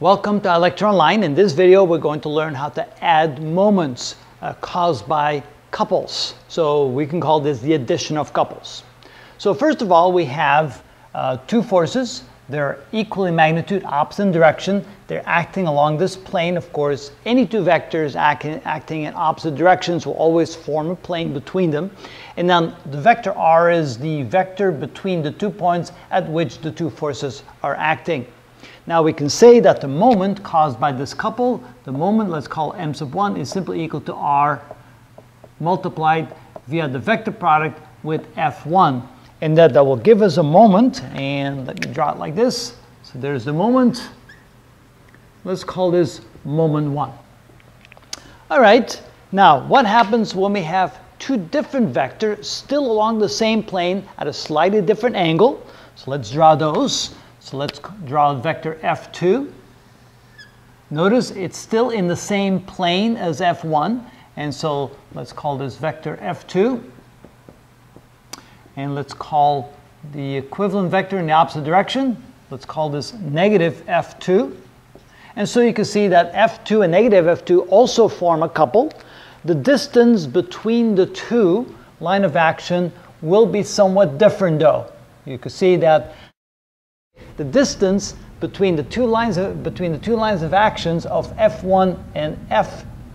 Welcome to iLecture Online. In this video, we're going to learn how to add moments caused by couples. So we can call this the addition of couples. So first of all, we have two forces. They're equal in magnitude, opposite in direction. They're acting along this plane. Of course, any two vectors acting in opposite directions will always form a plane between them. And then the vector r is the vector between the two points at which the two forces are acting. Now we can say that the moment caused by this couple, the moment, let's call m sub 1, is simply equal to r multiplied via the vector product with f1. And that will give us a moment, and let me draw it like this. So there's the moment. Let's call this moment 1. All right, now what happens when we have two different vectors still along the same plane at a slightly different angle? So let's draw those. So let's draw vector f2. Notice it's still in the same plane as f1, and so let's call this vector f2. And let's call the equivalent vector in the opposite direction. Let's call this negative f2. And so you can see that f2 and negative f2 also form a couple. The distance between the two line of action will be somewhat different though. You can see that the distance between the two lines of actions of f1 and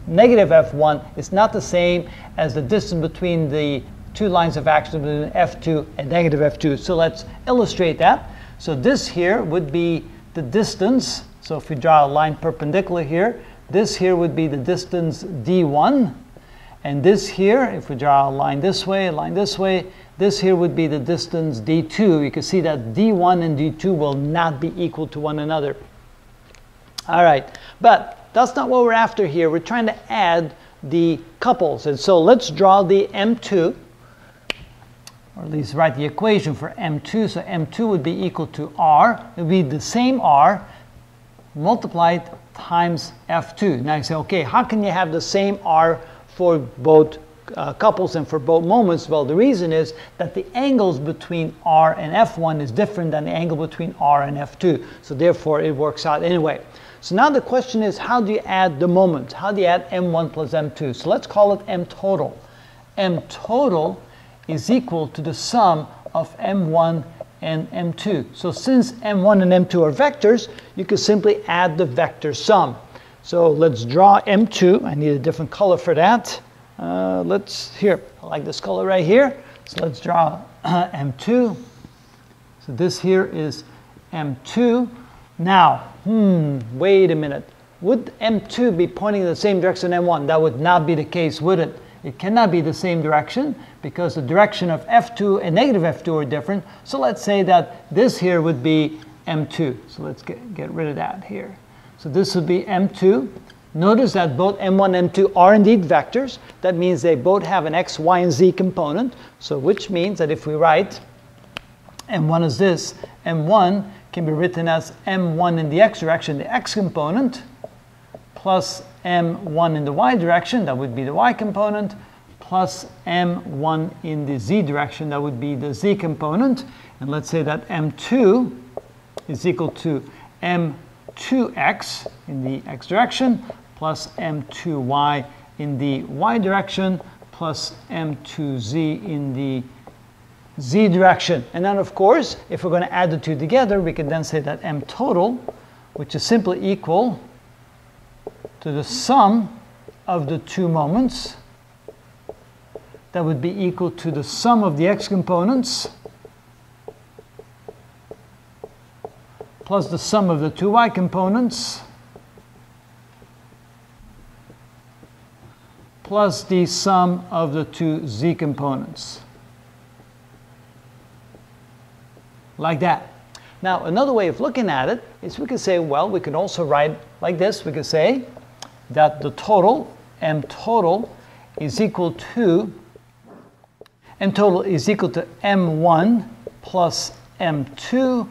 negative f1 is not the same as the distance between the two lines of action between f2 and negative f2. So let's illustrate that. So this here would be the distance. So if we draw a line perpendicular here, this here would be the distance d1. And this here, if we draw a line this way, this here would be the distance d2. You can see that d1 and d2 will not be equal to one another. All right, but that's not what we're after here. We're trying to add the couples. And so let's draw the M2. Or at least write the equation for M2. So M2 would be equal to R. It would be the same R multiplied times F2. Now you say, okay, how can you have the same R for both couples and for both moments? Well, the reason is that the angles between R and F1 is different than the angle between R and F2. So therefore, it works out anyway. So now the question is, how do you add the moment? How do you add M1 plus M2? So let's call it M total. M total is equal to the sum of m1 and m2. So since m1 and m2 are vectors, you can simply add the vector sum. So let's draw m2. I need a different color for that. Here, I like this color right here. So let's draw m2. So this here is m2. Now, wait a minute. Would m2 be pointing in the same direction as m1? That would not be the case, would it? It cannot be the same direction because the direction of f2 and negative f2 are different. So let's say that this here would be m2. So let's get rid of that here. So this would be m2. Notice that both m1 and m2 are indeed vectors. That means they both have an x, y, and z component. So which means that if we write m1 as this, m1 can be written as m1 in the x direction, the x component, plus m1 in the y direction, that would be the y component, plus m1 in the z direction, that would be the z component. And let's say that m2 is equal to m2x in the x direction, plus m2y in the y direction, plus m2z in the z direction. And then of course, if we're going to add the two together, we can then say that m total, which is simply equal to the sum of the two moments, that would be equal to the sum of the x components plus the sum of the two y components plus the sum of the two z components. Like that. Now, another way of looking at it is we can say, well, we can also write like this. We can say that the total, m total is equal to m1 plus m2.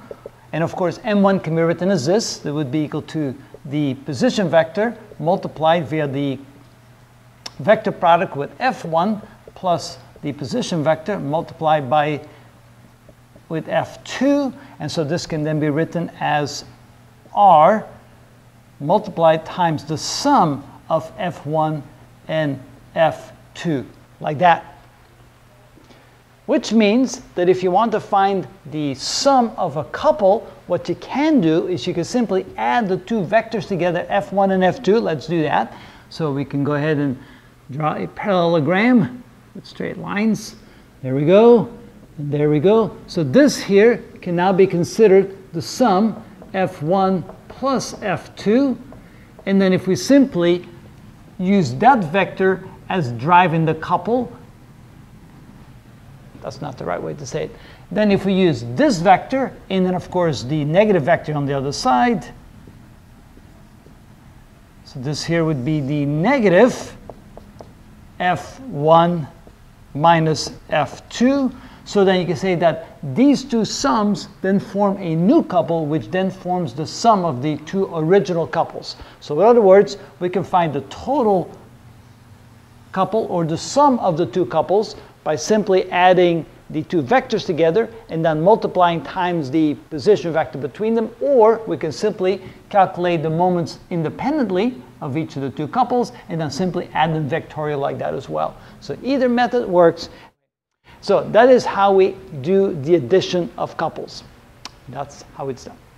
And of course, m1 can be written as this. That would be equal to the position vector multiplied via the vector product with f1 plus the position vector multiplied with f2. And so this can then be written as r multiplied times the sum of F1 and F2, like that. Which means that if you want to find the sum of a couple, what you can do is you can simply add the two vectors together, F1 and F2. Let's do that. So we can go ahead and draw a parallelogram with straight lines. There we go. And there we go. So this here can now be considered the sum F1 plus F2. And then if we simply use that vector as driving the couple, that's not the right way to say it. Then if we use this vector, and then of course the negative vector on the other side, so this here would be the negative F1 minus F2. So then you can say that these two sums then form a new couple, which then forms the sum of the two original couples. So in other words, we can find the total couple or the sum of the two couples by simply adding the two vectors together and then multiplying times the position vector between them, or we can simply calculate the moments independently of each of the two couples and then simply add them vectorial like that as well. So either method works. So that is how we do the addition of couples. That's how it's done.